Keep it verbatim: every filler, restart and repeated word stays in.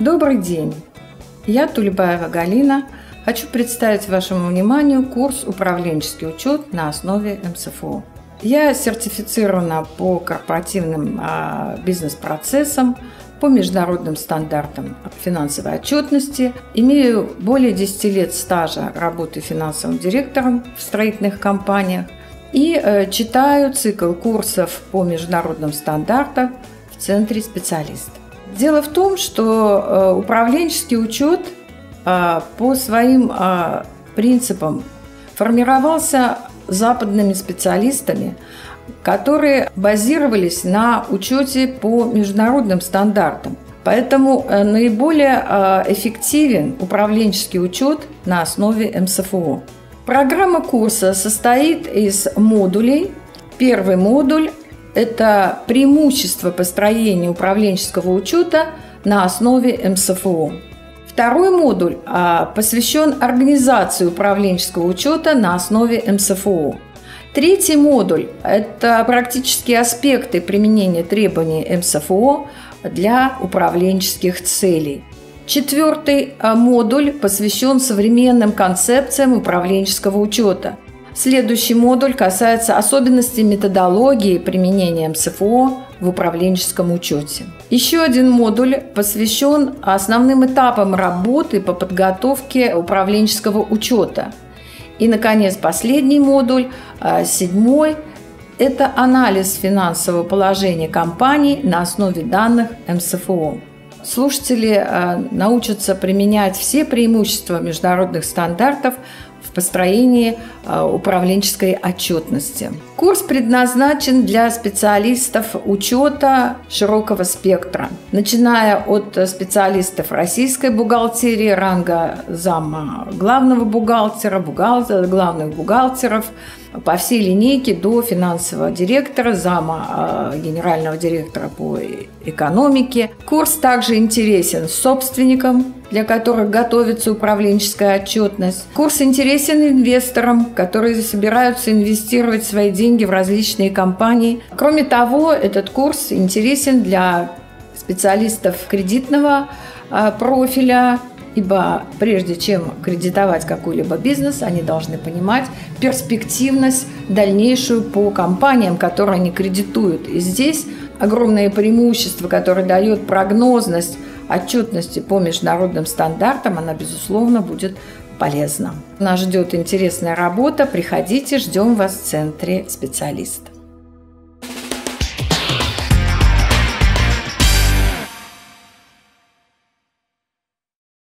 Добрый день! Я, Тульбаева Галина, хочу представить вашему вниманию курс «Управленческий учет на основе эм эс эф о». Я сертифицирована по корпоративным бизнес-процессам, по международным стандартам финансовой отчетности, имею более десяти лет стажа работы финансовым директором в строительных компаниях и читаю цикл курсов по международным стандартам в центре специалистов. Дело в том, что управленческий учет по своим принципам формировался западными специалистами, которые базировались на учете по международным стандартам. Поэтому наиболее эффективен управленческий учет на основе эм эс эф о. Программа курса состоит из модулей. Первый модуль – это преимущество построения управленческого учета на основе эм эс эф о. Второй модуль посвящен организации управленческого учета на основе эм эс эф о. Третий модуль – это практические аспекты применения требований эм эс эф о для управленческих целей. Четвертый модуль посвящен современным концепциям управленческого учета. Следующий модуль касается особенностей методологии применения эм эс эф о в управленческом учете. Еще один модуль посвящен основным этапам работы по подготовке управленческого учета. И, наконец, последний модуль, седьмой, это анализ финансового положения компании на основе данных эм эс эф о. Слушатели научатся применять все преимущества международных стандартов в построении управленческой отчетности. Курс предназначен для специалистов учета широкого спектра, начиная от специалистов российской бухгалтерии, ранга зама главного бухгалтера, бухгалтер, главных бухгалтеров, по всей линейке до финансового директора, зама генерального директора по экономике. Курс также интересен собственникам, для которых готовится управленческая отчетность. Курс интересен инвесторам, которые собираются инвестировать свои деньги в различные компании. Кроме того, этот курс интересен для специалистов кредитного профиля, ибо прежде чем кредитовать какой-либо бизнес, они должны понимать перспективность дальнейшую по компаниям, которые они кредитуют. И здесь огромное преимущество, которое дает прогнозность отчетности по международным стандартам, она, безусловно, будет полезна. Нас ждет интересная работа. Приходите, ждем вас в центре специалистов.